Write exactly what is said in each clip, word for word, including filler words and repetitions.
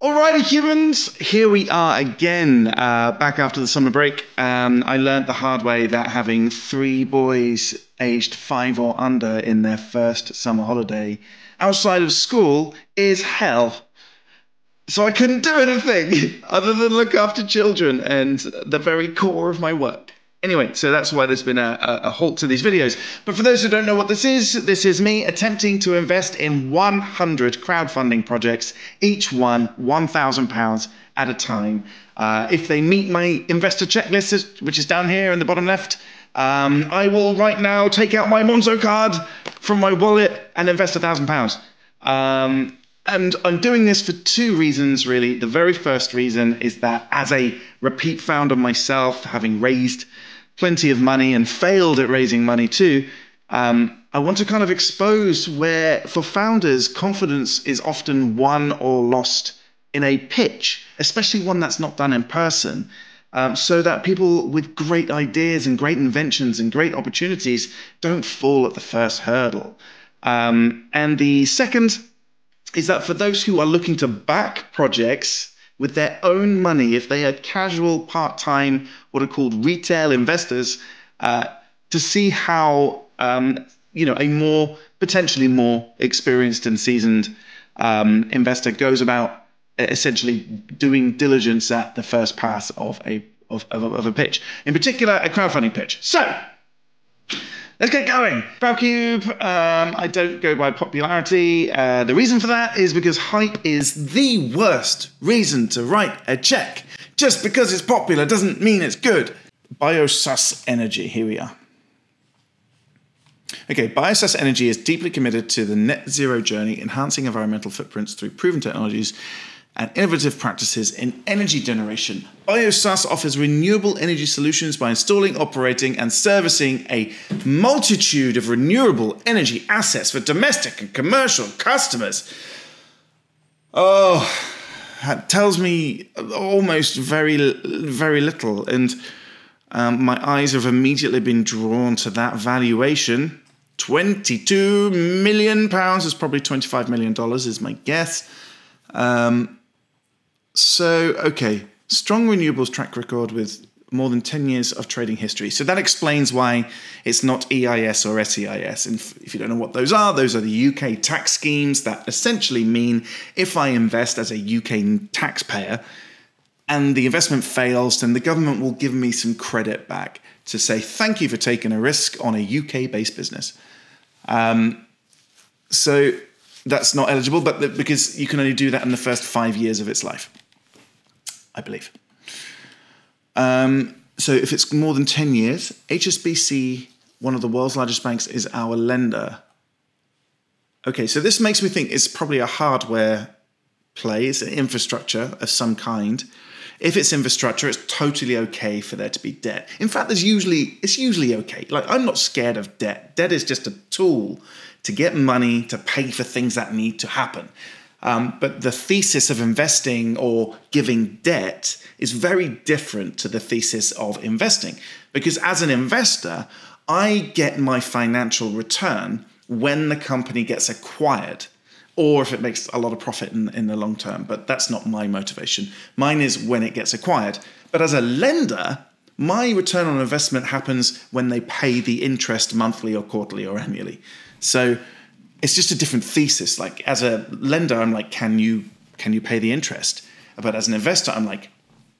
Alrighty, humans, here we are again, uh, back after the summer break. Um, I learned the hard way that having three boys aged five or under in their first summer holiday outside of school is hell. So I couldn't do anything other than look after children and the very core of my work. Anyway, so that's why there's been a, a halt to these videos. But for those who don't know what this is, this is me attempting to invest in one hundred crowdfunding projects, each one one thousand pounds at a time. Uh, if they meet my investor checklist, which is down here in the bottom left, um, I will right now take out my Monzo card from my wallet and invest one thousand pounds. Um, and I'm doing this for two reasons, really. The very first reason is that as a repeat founder myself, having raised plenty of money and failed at raising money too, um, I want to kind of expose where, for founders, confidence is often won or lost in a pitch, especially one that's not done in person, um, so that people with great ideas and great inventions and great opportunities don't fall at the first hurdle. Um, and the second is that for those who are looking to back projects with their own money, if they are casual, part-time, what are called retail investors, uh, to see how um, you know, a more, potentially more experienced and seasoned um, investor goes about essentially doing diligence at the first pass of a, of, of, of a pitch, in particular a crowdfunding pitch. So, let's get going. BrowCube, um, I don't go by popularity. Uh, the reason for that is because hype is the worst reason to write a check. Just because it's popular doesn't mean it's good. Biosus Energy, here we are. Okay, Biosus Energy is deeply committed to the net zero journey, enhancing environmental footprints through proven technologies and innovative practices in energy generation. Biosus offers renewable energy solutions by installing, operating, and servicing a multitude of renewable energy assets for domestic and commercial customers. Oh, that tells me almost very, very little. And um, my eyes have immediately been drawn to that valuation. twenty-two million pounds is probably twenty-five million dollars is my guess. Um, So, okay, strong renewables track record with more than ten years of trading history. So that explains why it's not E I S or S E I S. And if you don't know what those are, those are the U K tax schemes that essentially mean if I invest as a U K taxpayer and the investment fails, then the government will give me some credit back to say, thank you for taking a risk on a U K-based business. Um, so that's not eligible, but the, because you can only do that in the first five years of its life, I believe. Um, so if it's more than ten years, H S B C, one of the world's largest banks, is our lender. Okay, so this makes me think it's probably a hardware play. It's an infrastructure of some kind. If it's infrastructure, it's totally okay for there to be debt. In fact, there's usually it's usually okay. Like, I'm not scared of debt. Debt is just a tool to get money to pay for things that need to happen. Um, but the thesis of investing or giving debt is very different to the thesis of investing, because as an investor, I get my financial return when the company gets acquired or if it makes a lot of profit in, in the long term. But that's not my motivation. Mine is when it gets acquired. But as a lender, my return on investment happens when they pay the interest monthly or quarterly or annually. So it's just a different thesis. Like, as a lender, I'm like, can you can you pay the interest? But as an investor, I'm like,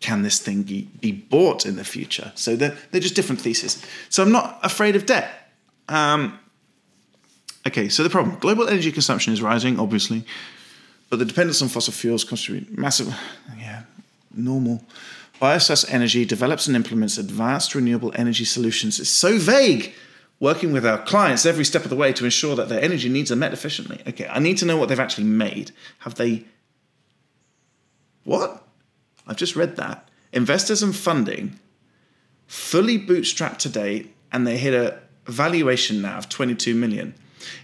can this thing be bought in the future? So they're, they're just different theses. So I'm not afraid of debt. Um, okay, so the problem. Global energy consumption is rising, obviously, but the dependence on fossil fuels contribute massive, yeah, normal. Biosus Energy develops and implements advanced renewable energy solutions. It's so vague. Working with our clients every step of the way to ensure that their energy needs are met efficiently. Okay, I need to know what they've actually made. Have they... What? I've just read that. Investors and funding, fully bootstrapped to date, and they hit a valuation now of twenty-two million.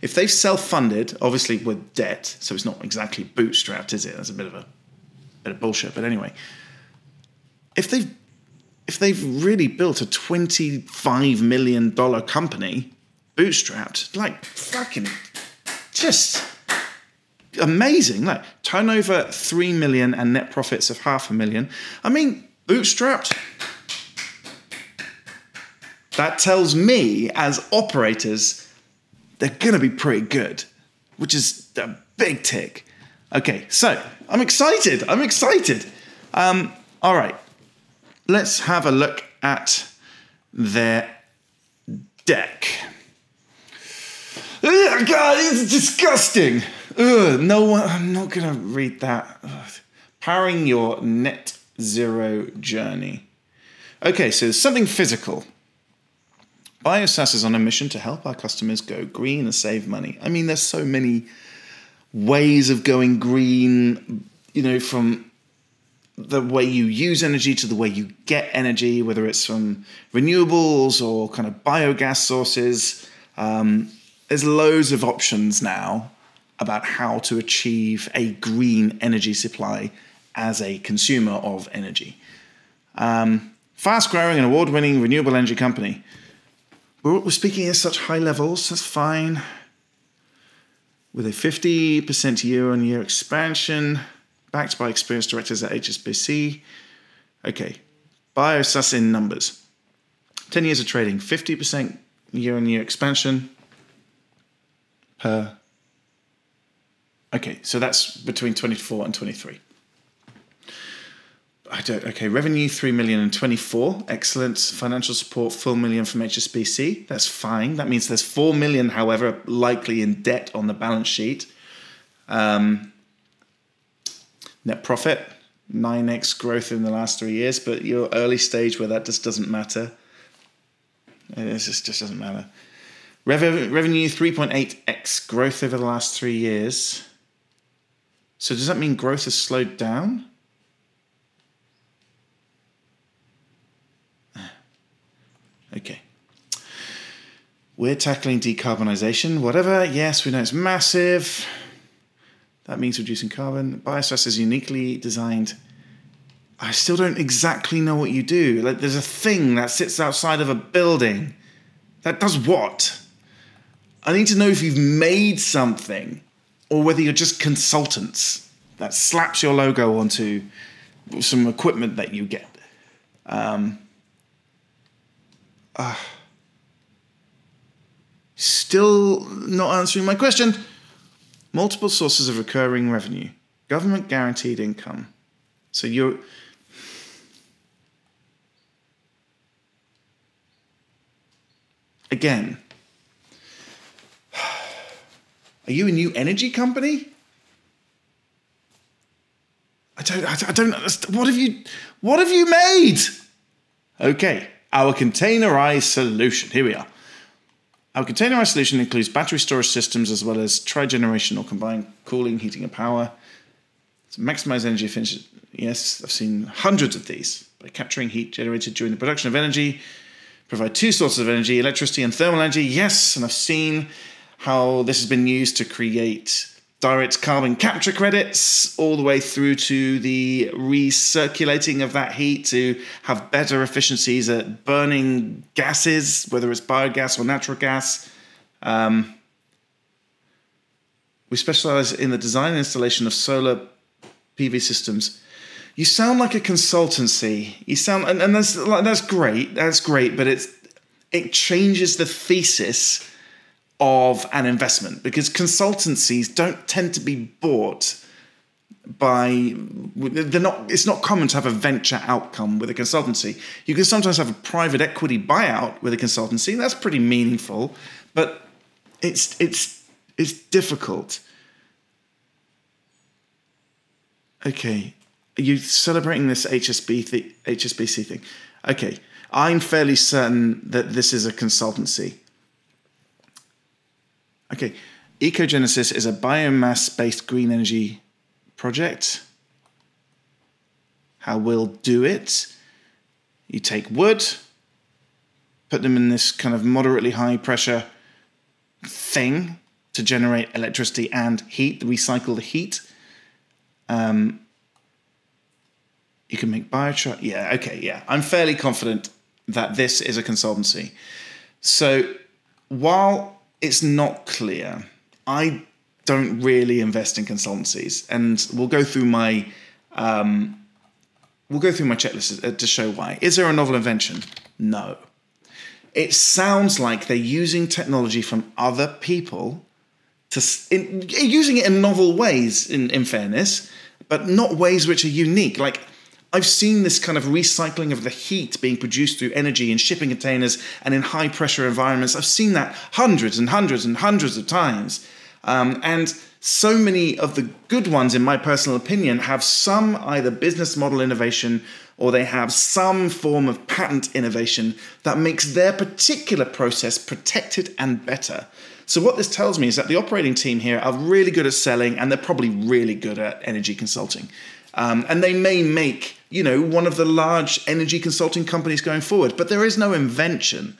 If they've self-funded, obviously with debt, so it's not exactly bootstrapped, is it? That's a bit of a bit of bullshit, but anyway. If they've If they've really built a twenty-five million dollar company, bootstrapped, like, fucking, just amazing. Like turnover three million and net profits of half a million. I mean, bootstrapped. That tells me as operators, they're gonna be pretty good, which is a big tick. Okay, so I'm excited, I'm excited. Um, all right, let's have a look at their deck. Ugh, God, it's disgusting. Ugh, no one, I'm not gonna read that. Ugh. Powering your net zero journey. Okay, so there's something physical. Biosus is on a mission to help our customers go green and save money. I mean, there's so many ways of going green, you know, from the way you use energy to the way you get energy, whether it's from renewables or kind of biogas sources. Um, there's loads of options now about how to achieve a green energy supply as a consumer of energy. Um, fast-growing and award-winning renewable energy company. We're speaking at such high levels, that's fine. With a fifty percent year-on-year expansion, backed by experienced directors at H S B C. Okay, Biosus in numbers. ten years of trading, fifty percent year-on-year expansion per... Okay, so that's between twenty-four and twenty-three. I don't, okay, revenue three million and twenty-four, excellent. Financial support four million from H S B C, that's fine. That means there's four million, however, likely in debt on the balance sheet. Um, net profit, nine X growth in the last three years, but your early stage where that just doesn't matter. It just, just doesn't matter. Reven revenue three point eight X growth over the last three years. So does that mean growth has slowed down? Okay. We're tackling decarbonisation. Whatever. Yes, we know it's massive. That means reducing carbon. Biosus is uniquely designed. I still don't exactly know what you do. Like, there's a thing that sits outside of a building. That does what? I need to know if you've made something or whether you're just consultants that slaps your logo onto some equipment that you get. Um... Uh, still not answering my question. Multiple sources of recurring revenue. Government guaranteed income. So you're... Again. Are you a new energy company? I don't... I don't, I don't what have you... What have you made? Okay. Our containerized solution, here we are. Our containerized solution includes battery storage systems as well as tri-generational combined cooling, heating and power. To maximize energy efficiency, yes, I've seen hundreds of these. By capturing heat generated during the production of energy, provide two sources of energy, electricity and thermal energy, yes. And I've seen how this has been used to create direct carbon capture credits all the way through to the recirculating of that heat to have better efficiencies at burning gases, whether it's biogas or natural gas. Um, we specialize in the design and installation of solar P V systems. You sound like a consultancy. You sound, and, and that's, that's great, that's great, but it's, it changes the thesis of an investment, because consultancies don't tend to be bought by, they're not, it's not common to have a venture outcome with a consultancy. You can sometimes have a private equity buyout with a consultancy, that's pretty meaningful, but it's, it's, it's difficult. Okay, are you celebrating this H S B C thing? Okay, I'm fairly certain that this is a consultancy. Okay, Ecogenesis is a biomass-based green energy project. How we'll do it, you take wood, put them in this kind of moderately high-pressure thing to generate electricity and heat, recycle the heat. Um, you can make biochar. Yeah, okay, yeah. I'm fairly confident that this is a consultancy. So while... it's not clear. I don't really invest in consultancies. And we'll go through my um, we'll go through my checklist to show why. Is there a novel invention? No. It sounds like they're using technology from other people to in, using it in novel ways, in, in fairness, but not ways which are unique. Like, I've seen this kind of recycling of the heat being produced through energy in shipping containers and in high pressure environments. I've seen that hundreds and hundreds and hundreds of times. Um, and so many of the good ones, in my personal opinion, have some either business model innovation or they have some form of patent innovation that makes their particular process protected and better. So what this tells me is that the operating team here are really good at selling, and they're probably really good at energy consulting. Um, and they may make, you know, one of the large energy consulting companies going forward, but there is no invention.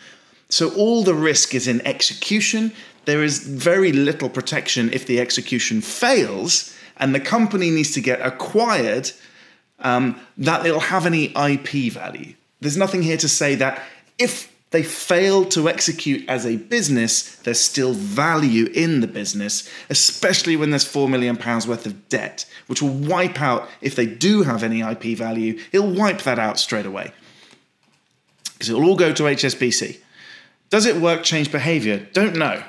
So all the risk is in execution. There is very little protection if the execution fails and the company needs to get acquired, um, that it'll have any I P value. There's nothing here to say that if they fail to execute as a business, there's still value in the business, especially when there's four million pounds worth of debt, which will wipe out, if they do have any I P value, it'll wipe that out straight away. Because it'll all go to H S B C. Does it work, change behavior? Don't know.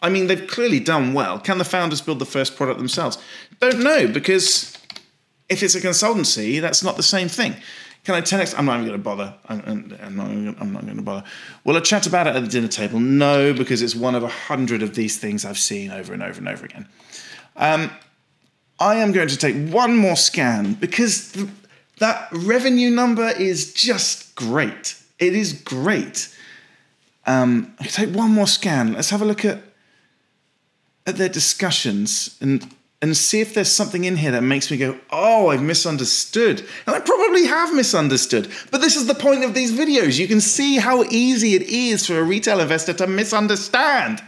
I mean, they've clearly done well. Can the founders build the first product themselves? Don't know, because if it's a consultancy, that's not the same thing. Can I ten X? I'm not even going to bother. I'm, I'm not, I'm not going to bother. Will I chat about it at the dinner table? No, because it's one of a hundred of these things I've seen over and over and over again. Um, I am going to take one more scan because th that revenue number is just great. It is great. Um, I take one more scan. Let's have a look at at their discussions and and see if there's something in here that makes me go, oh, I've misunderstood. And I probably have misunderstood, but this is the point of these videos. You can see how easy it is for a retail investor to misunderstand.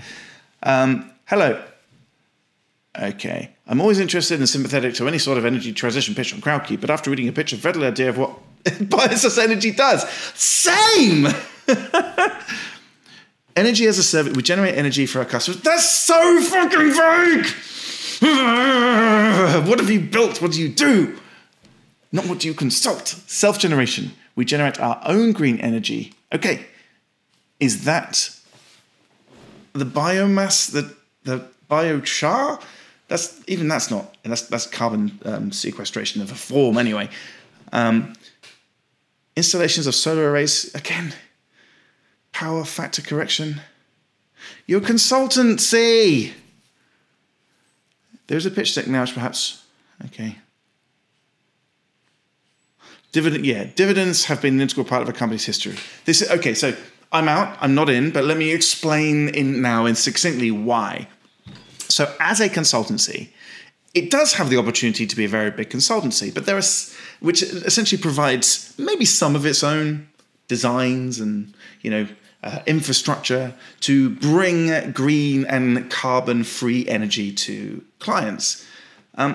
Um, hello. Okay. I'm always interested and sympathetic to any sort of energy transition pitch on CrowdKey, but after reading a pitch, I've readily idea of what Biosus Energy does. Same! Energy as a service, we generate energy for our customers. That's so fucking vague! What have you built? What do you do? Not what do you consult? Self-generation. We generate our own green energy. Okay. Is that the biomass, the, the biochar? That's, even that's not, and that's, that's carbon um, sequestration of a form anyway. Um, installations of solar arrays, again, power factor correction. Your consultancy. There's a pitch deck now, perhaps. Okay. Dividend, yeah. Dividends have been an integral part of a company's history. This is, okay, so I'm out, I'm not in, but let me explain in now and succinctly why. So as a consultancy, it does have the opportunity to be a very big consultancy, but there are, which essentially provides maybe some of its own designs and, you know, Uh, infrastructure to bring green and carbon-free energy to clients. Um,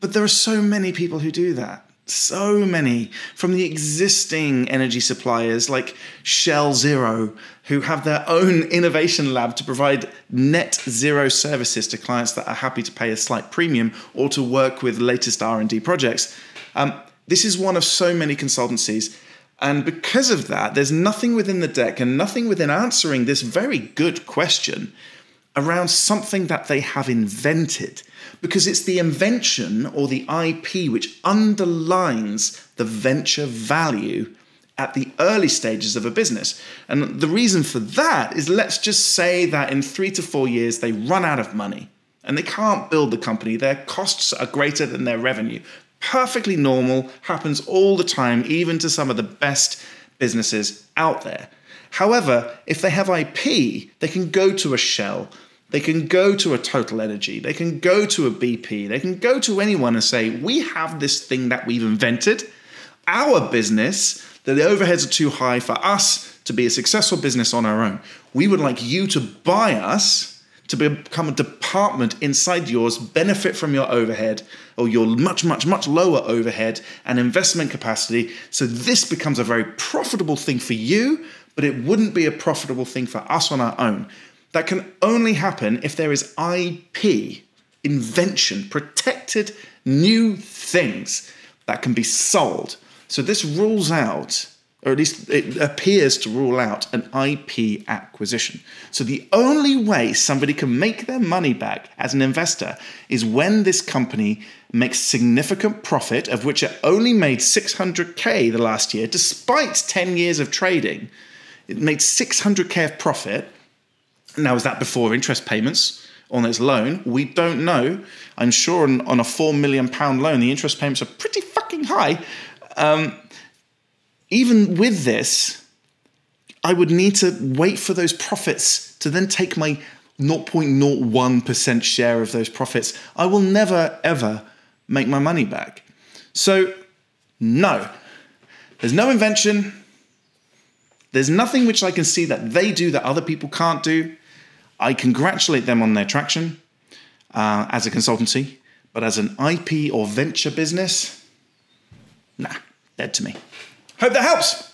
but there are so many people who do that. So many. From the existing energy suppliers like Shell Zero, who have their own innovation lab to provide net zero services to clients that are happy to pay a slight premium or to work with latest R and D projects. Um, this is one of so many consultancies. And because of that, there's nothing within the deck and nothing within answering this very good question around something that they have invented, because it's the invention or the I P which underlines the venture value at the early stages of a business. And the reason for that is, let's just say that in three to four years, they run out of money and they can't build the company. Their costs are greater than their revenue. Perfectly normal, happens all the time, even to some of the best businesses out there. However, if they have I P, they can go to a Shell, they can go to a Total Energy, they can go to a B P, they can go to anyone and say, we have this thing that we've invented, our business, that the overheads are too high for us to be a successful business on our own. We would like you to buy us, to become a department inside yours, benefit from your overhead or your much, much, much lower overhead and investment capacity. So this becomes a very profitable thing for you, but it wouldn't be a profitable thing for us on our own. That can only happen if there is I P, invention, protected new things that can be sold. So this rules out, or at least it appears to rule out, an I P acquisition. So the only way somebody can make their money back as an investor is when this company makes significant profit, of which it only made six hundred K the last year, despite ten years of trading. It made six hundred K of profit. Now, is that before interest payments on its loan? We don't know. I'm sure on, on a four million pound loan, the interest payments are pretty fucking high. Um, even with this, I would need to wait for those profits to then take my zero point zero one percent share of those profits. I will never, ever make my money back. So, no. There's no invention. There's nothing which I can see that they do that other people can't do. I congratulate them on their traction uh, as a consultancy, but as an I P or venture business, nah, dead to me. Hope that helps.